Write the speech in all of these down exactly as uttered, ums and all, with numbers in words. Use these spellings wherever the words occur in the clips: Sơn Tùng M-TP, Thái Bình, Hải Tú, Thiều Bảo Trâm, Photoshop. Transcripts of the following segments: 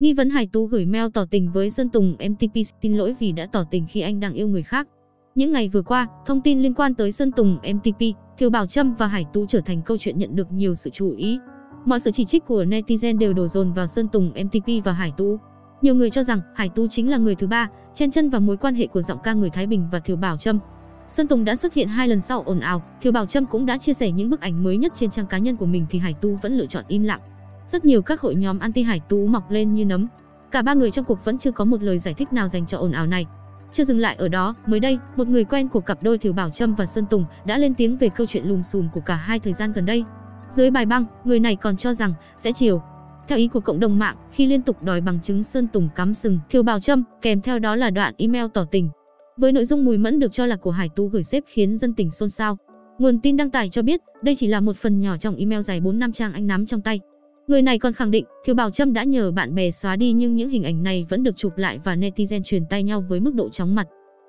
Nghi vấn Hải Tú gửi mail tỏ tình với Sơn Tùng em tê pê, xin lỗi vì đã tỏ tình khi anh đang yêu người khác. Những ngày vừa qua, thông tin liên quan tới Sơn Tùng em tê pê, Thiều Bảo Trâm và Hải Tú trở thành câu chuyện nhận được nhiều sự chú ý. Mọi sự chỉ trích của netizen đều đổ dồn vào Sơn Tùng em tê pê và Hải Tú. Nhiều người cho rằng Hải Tú chính là người thứ ba chen chân vào mối quan hệ của giọng ca người Thái Bình và Thiều Bảo Trâm. Sơn Tùng đã xuất hiện hai lần sau ồn ào, Thiều Bảo Trâm cũng đã chia sẻ những bức ảnh mới nhất trên trang cá nhân của mình thì Hải Tú vẫn lựa chọn im lặng. Rất nhiều các hội nhóm anti Hải Tú mọc lên như nấm. Cả ba người trong cuộc vẫn chưa có một lời giải thích nào dành cho ồn ào này. Chưa dừng lại ở đó, mới đây, một người quen của cặp đôi Thiều Bảo Trâm và Sơn Tùng đã lên tiếng về câu chuyện lùm xùm của cả hai thời gian gần đây. Dưới bài băng, người này còn cho rằng sẽ chiều theo ý của cộng đồng mạng khi liên tục đòi bằng chứng Sơn Tùng cắm sừng Thiều Bảo Trâm, kèm theo đó là đoạn email tỏ tình với nội dung mùi mẫn được cho là của Hải Tú gửi sếp khiến dân tình xôn xao. Nguồn tin đăng tải cho biết đây chỉ là một phần nhỏ trong email dài bốn năm trang anh nắm trong tay. Người này còn khẳng định Thiều Bảo Trâm đã nhờ bạn bè xóa đi nhưng những hình ảnh này vẫn được chụp lại và netizen truyền tay nhau với mức độ chóng mặt.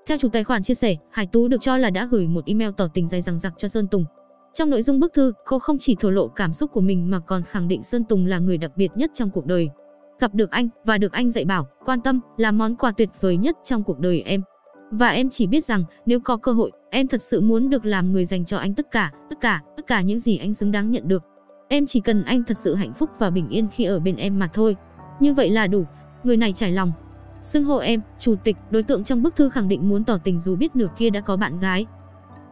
Theo chủ tài khoản chia sẻ, Hải Tú được cho là đã gửi một email tỏ tình dài dằng dặc cho Sơn Tùng. Trong nội dung bức thư, cô không chỉ thổ lộ cảm xúc của mình mà còn khẳng định Sơn Tùng là người đặc biệt nhất trong cuộc đời. Gặp được anh và được anh dạy bảo, quan tâm là món quà tuyệt vời nhất trong cuộc đời em. Và em chỉ biết rằng nếu có cơ hội, em thật sự muốn được làm người dành cho anh tất cả, tất cả, tất cả những gì anh xứng đáng nhận được. Em chỉ cần anh thật sự hạnh phúc và bình yên khi ở bên em mà thôi. Như vậy là đủ. Người này trải lòng xưng hô em, chủ tịch. Đối tượng trong bức thư khẳng định muốn tỏ tình dù biết nửa kia đã có bạn gái.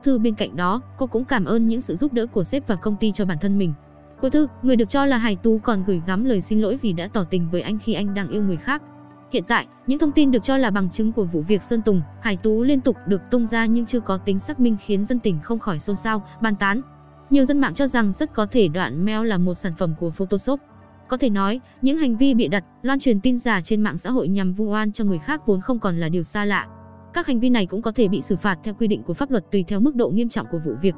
Thư bên cạnh đó, cô cũng cảm ơn những sự giúp đỡ của sếp và công ty cho bản thân mình. Cuối thư, người được cho là Hải Tú còn gửi gắm lời xin lỗi vì đã tỏ tình với anh khi anh đang yêu người khác. Hiện tại, những thông tin được cho là bằng chứng của vụ việc Sơn Tùng, Hải Tú liên tục được tung ra nhưng chưa có tính xác minh khiến dân tình không khỏi xôn xao, bàn tán. Nhiều dân mạng cho rằng rất có thể đoạn mail là một sản phẩm của Photoshop. Có thể nói, những hành vi bịa đặt, loan truyền tin giả trên mạng xã hội nhằm vu oan cho người khác vốn không còn là điều xa lạ. Các hành vi này cũng có thể bị xử phạt theo quy định của pháp luật tùy theo mức độ nghiêm trọng của vụ việc.